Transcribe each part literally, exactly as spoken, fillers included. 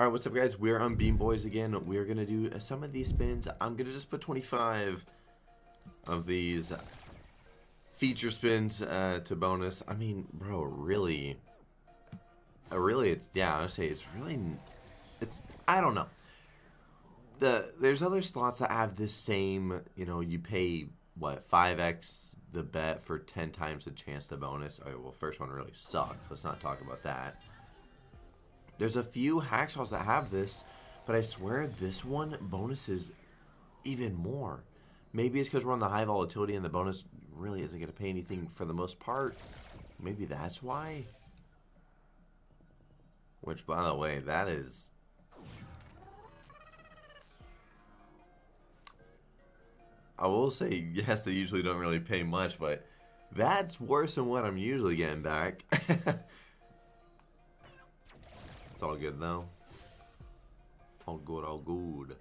Alright, what's up guys? We're on Beam Boys again. We're going to do some of these spins. I'm going to just put twenty-five of these feature spins uh, to bonus. I mean, bro, really, uh, really, it's, yeah, I would say it's really, it's, I don't know. The There's other slots that have this same, you know, you pay, what, five X the bet for ten times the chance to bonus. Alright, well, first one really sucked. Let's not talk about that. There's a few hacksaws that have this, but I swear this one bonuses even more. Maybe it's because we're on the high volatility and the bonus really isn't going to pay anything for the most part. Maybe that's why. Which, by the way, that is... I will say, yes, they usually don't really pay much, but that's worse than what I'm usually getting back. It's all good though. All good, all good.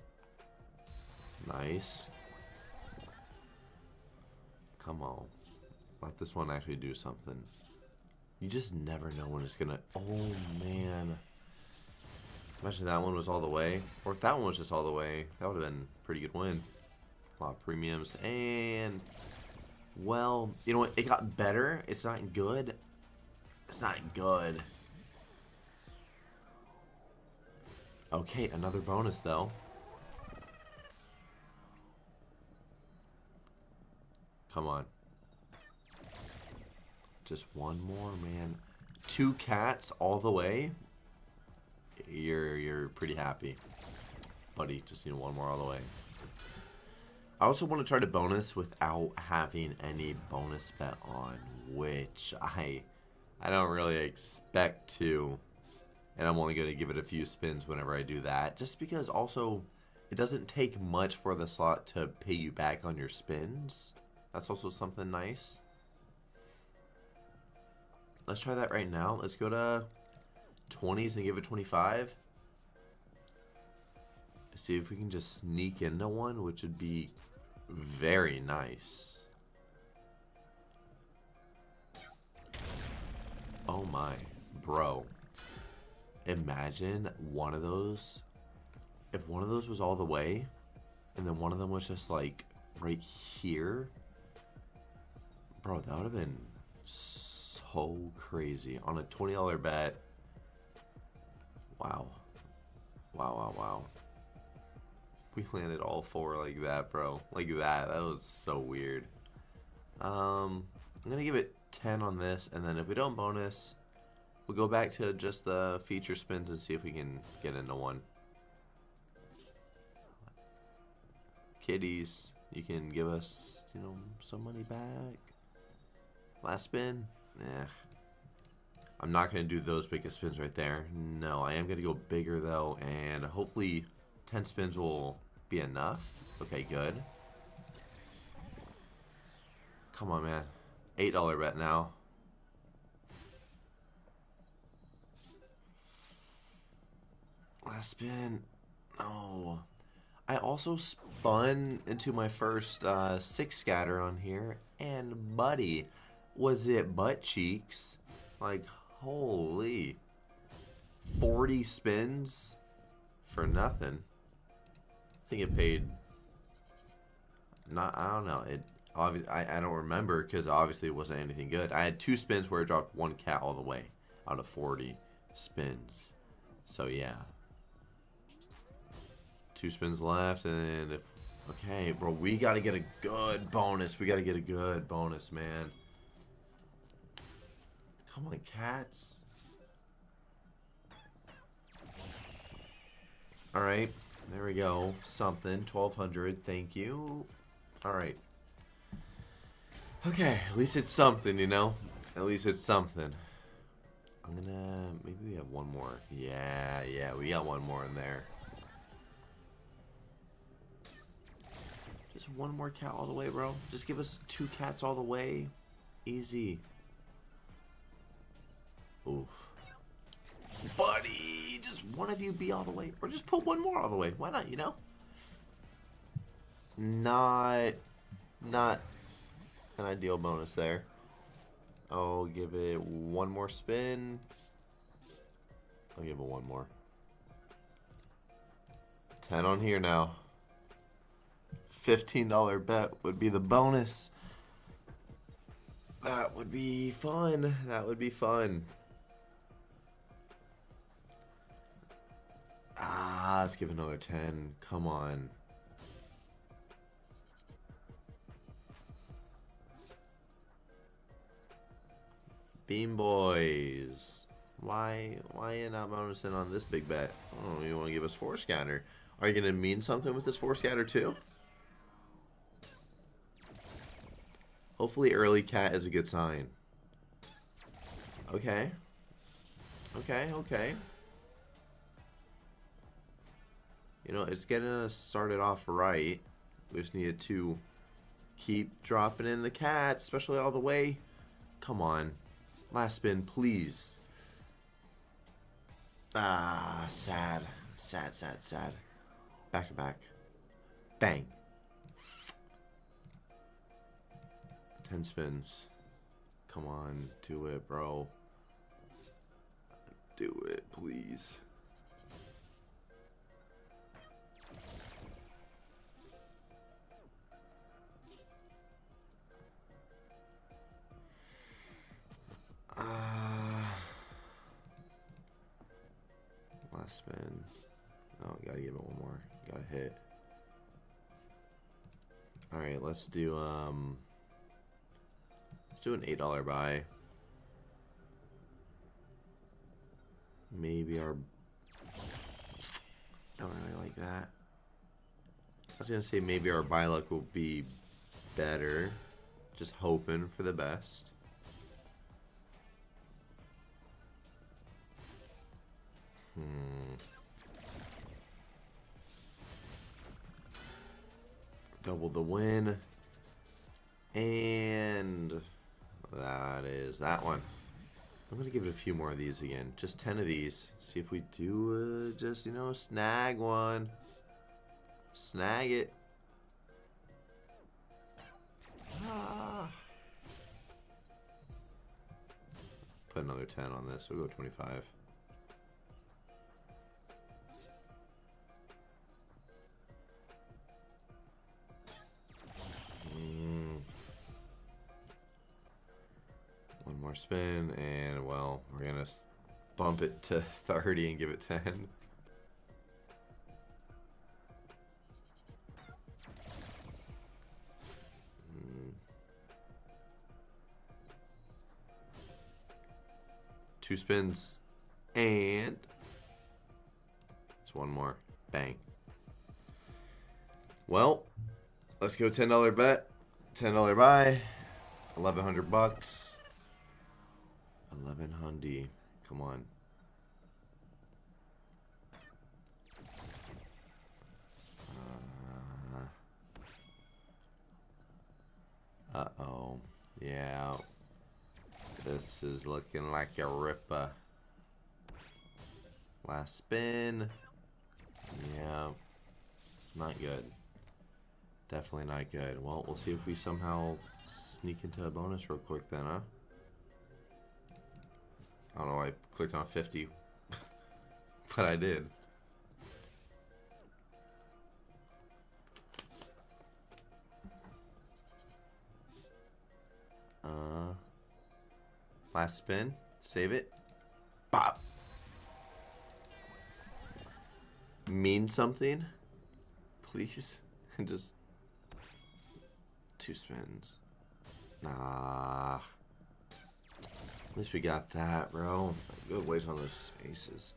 Nice. Come on. Let this one actually do something. You just never know when it's gonna... Oh man. Imagine that one was all the way. Or if that one was just all the way, that would have been a pretty good win. A lot of premiums. And... well, you know what? It got better. It's not good. It's not good. Okay, another bonus though. Come on. Just one more, man. Two cats all the way. You're you're pretty happy. Buddy, just need one more all the way. I also want to try to bonus without having any bonus bet on, which I I don't really expect to. And I'm only going to give it a few spins whenever I do that. Just because also, it doesn't take much for the slot to pay you back on your spins. That's also something nice. Let's try that right now. Let's go to twenties and give it twenty-five. See if we can just sneak into one, which would be very nice. Oh my, bro. Imagine one of those, if one of those was all the way, and then one of them was just like right here, bro, that would have been so crazy on a twenty dollar bet. Wow. Wow, wow, wow. We landed all four like that, bro. Like that, that was so weird. Um, I'm gonna give it ten on this, and then if we don't bonus, we'll go back to just the feature spins and see if we can get into one. Kitties, you can give us, you know, some money back. Last spin? Eh. I'm not going to do those biggest spins right there. No, I am going to go bigger though, and hopefully ten spins will be enough. Okay, good. Come on, man. eight dollar bet now. Last spin. Oh. I also spun into my first uh, six scatter on here. And buddy, was it butt cheeks? Like, holy. forty spins for nothing. I think it paid. Not, I don't know. It obviously, I, I don't remember because obviously it wasn't anything good. I had two spins where I dropped one cat all the way out of forty spins. So, yeah. Two spins left, and if, okay, bro, we gotta get a good bonus. We gotta get a good bonus, man. Come on, cats. All right, there we go. Something, twelve hundred, thank you. All right. Okay, at least it's something, you know? At least it's something. I'm gonna, maybe we have one more. Yeah, yeah, we got one more in there. Just one more cat all the way, bro. Just give us two cats all the way. Easy. Oof. Buddy, just one of you be all the way. Or just put one more all the way. Why not, you know? Not, not an ideal bonus there. I'll give it one more spin. I'll give it one more. ten on here now. fifteen dollar bet would be the bonus. That would be fun. That would be fun. Ah, let's give another ten. Come on. Beam Boys. Why why are you not bonusing on this big bet? Oh, you want to give us four scatter. Are you going to mean something with this four scatter too? Hopefully early cat is a good sign. Okay. Okay, okay. You know, it's getting us started off right. We just needed to keep dropping in the cats, especially all the way. Come on. Last spin, please. Ah, sad. Sad, sad, sad. Back to back. Bang. ten spins. Come on, do it, bro. Do it, please. Ah. Uh, last spin. Oh, gotta give it one more. Gotta hit. Alright, let's do, um... let's do an eight dollar buy. Maybe our... don't really like that. I was gonna say maybe our buy luck will be better. Just hoping for the best. Hmm. Double the win. And... that is that one. I'm gonna give it a few more of these again, just ten of these, see if we do uh, just, you know, snag one. Snag it. Ah. Put another ten on this, we'll go twenty-five. More spin, and well, we're gonna bump it to thirty and give it ten. Mm. Two spins, and it's one more. Bang. Well, let's go ten dollar bet, ten dollar buy, eleven hundred bucks. Eleven hundy, come on. Uh, uh oh, yeah. This is looking like a ripper. Last spin. Yeah, not good. Definitely not good. Well, we'll see if we somehow sneak into a bonus real quick then, huh? I don't know why I clicked on fifty, but I did. Uh, last spin, save it. Bop. Mean something, please. And just two spins. Nah. At least we got that, bro. Good ways on those aces.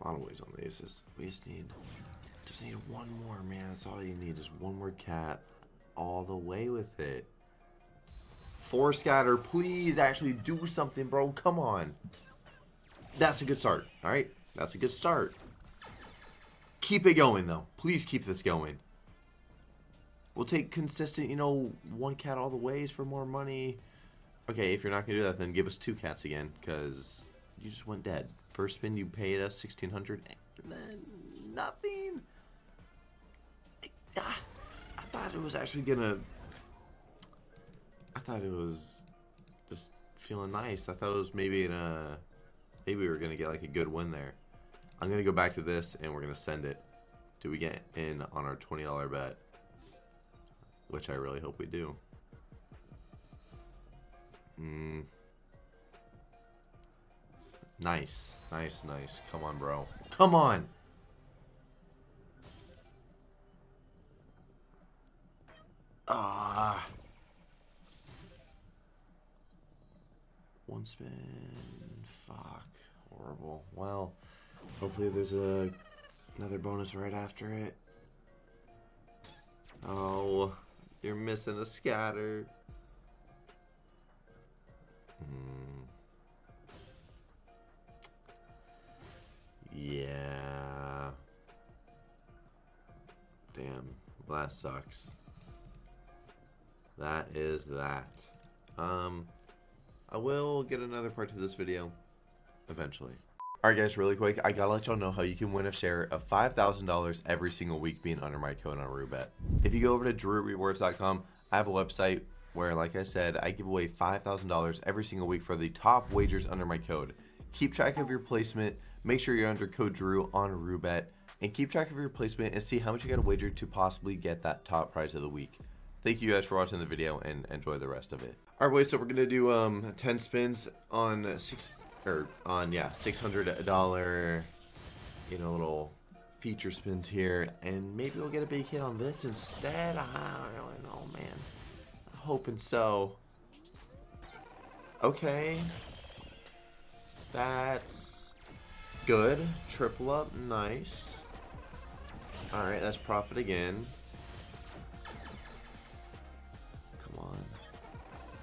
A lot of ways on the aces. We just need, just need one more, man. That's all you need is one more cat, all the way with it. Four scatter, please. Actually do something, bro. Come on. That's a good start. All right, that's a good start. Keep it going, though. Please keep this going. We'll take consistent, you know, one cat all the ways for more money. Okay, if you're not going to do that, then give us two cats again, because you just went dead. First spin, you paid us sixteen hundred dollars, and then nothing. I, I thought it was actually going to... I thought it was just feeling nice. I thought it was maybe in a... maybe we were going to get, like, a good win there. I'm going to go back to this, and we're going to send it. do we get in on our twenty dollar bet, which I really hope we do. Mm. Nice, nice, nice. Come on, bro. Come on! Ah. One spin. Fuck. Horrible. Well, hopefully there's a another bonus right after it. Oh, you're missing a scatter. Mm. Yeah. Damn. Well, that sucks. That is that. Um, I will get another part to this video eventually. Alright guys, really quick, I gotta let y'all know how you can win a share of five thousand dollars every single week being under my code on Rubet. If you go over to drew rewards dot com, I have a website where, like I said, I give away five thousand dollars every single week for the top wagers under my code. Keep track of your placement, make sure you're under code Drew on Rubet, and keep track of your placement and see how much you gotta wager to possibly get that top prize of the week. Thank you guys for watching the video and enjoy the rest of it. Alright boys, so we're gonna do um, ten spins on six... or on yeah six hundred dollar, you know, little feature spins here, and maybe we'll get a big hit on this instead. I don't really know, man. I'm hoping so. Okay, that's good. Triple up, nice. All right, that's profit again. Come on.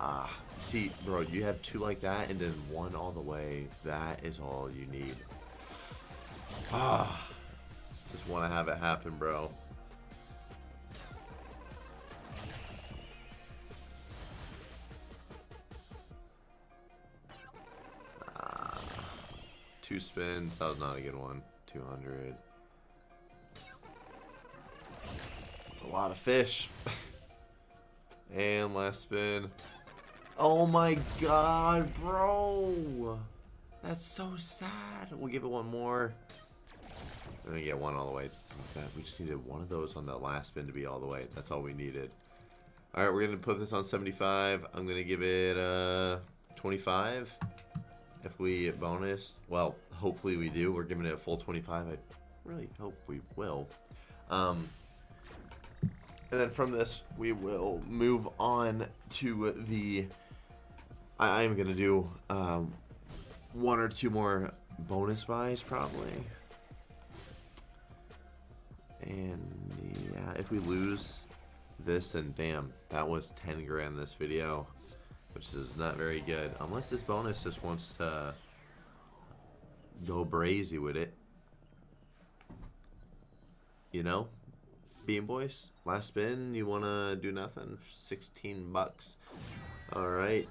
Ah, see, bro, you have two like that and then one all the way. That is all you need. Ah, just want to have it happen, bro. Ah, two spins. That was not a good one. two hundred. A lot of fish. And last spin. Oh my god, bro! That's so sad. We'll give it one more. And we get one all the way. Oh, we just needed one of those on that last spin to be all the way. That's all we needed. Alright, we're going to put this on seventy-five. I'm going to give it uh, twenty-five. If we bonus. Well, hopefully we do. We're giving it a full twenty-five. I really hope we will. Um... And then from this, we will move on to the... I am going to do um, one or two more bonus buys, probably. And yeah, if we lose this, then damn, that was ten grand this video, which is not very good. Unless this bonus just wants to go brazy with it. You know? Beam Boys, last spin, you wanna do nothing? sixteen bucks. Alright,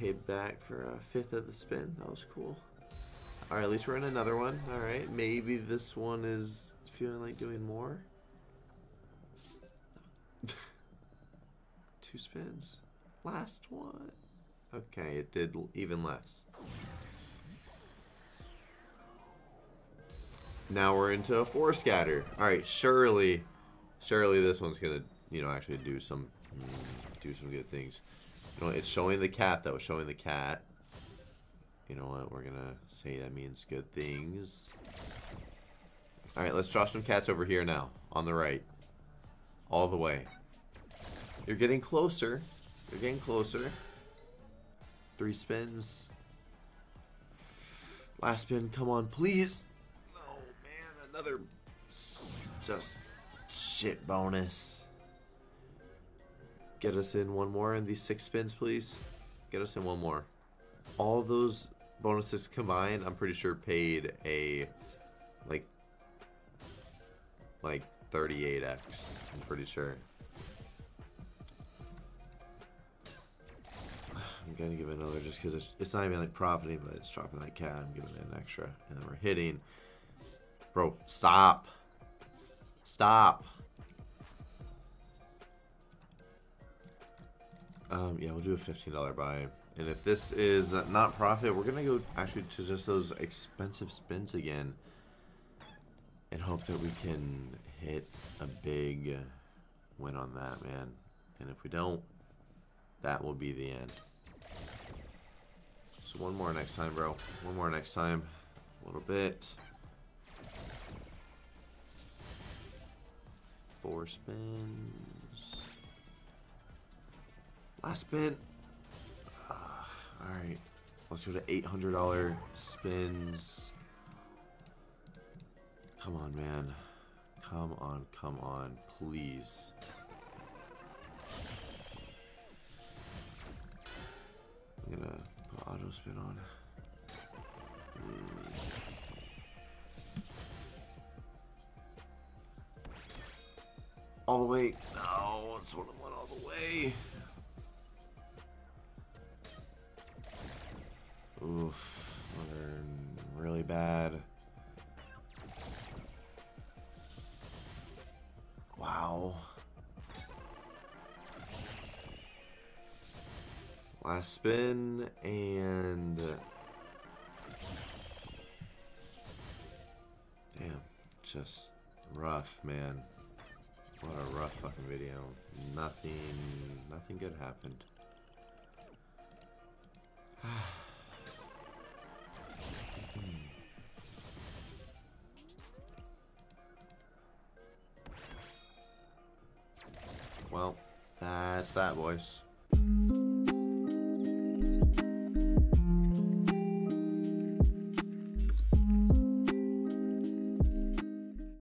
paid back for a fifth of the spin. That was cool. Alright, at least we're in another one. Alright, maybe this one is feeling like doing more. Two spins. Last one. Okay, it did even less. Now we're into a four scatter. Alright, surely. Surely this one's gonna, you know, actually do some, do some good things. You know, it's showing the cat though. Showing the cat. You know what? We're gonna say that means good things. All right, let's draw some cats over here now, on the right, all the way. You're getting closer. You're getting closer. Three spins. Last spin. Come on, please. Oh man, another just. Shit bonus. Get us in one more in these six spins, please. Get us in one more. All those bonuses combined, I'm pretty sure paid a like like thirty-eight X. I'm pretty sure. I'm gonna give it another just because it's, it's not even like profiting, but it's dropping that cat. I'm giving it an extra, and then we're hitting. Bro, stop. Stop. Um, yeah, we'll do a fifteen dollar buy. And if this is not profit, we're going to go actually to just those expensive spins again and hope that we can hit a big win on that, man. And if we don't, that will be the end. So one more next time, bro. One more next time. A little bit. Four spins. Last spin. Uh, Alright. Let's go to eight hundred dollar spins. Come on, man. Come on, come on, please. I'm gonna put auto spin on. All the way. No, that's what I want, all the way. Oof. Really bad. Wow. Last spin and damn, just rough, man. What a rough fucking video. Nothing, nothing good happened. Well, that's that, boys.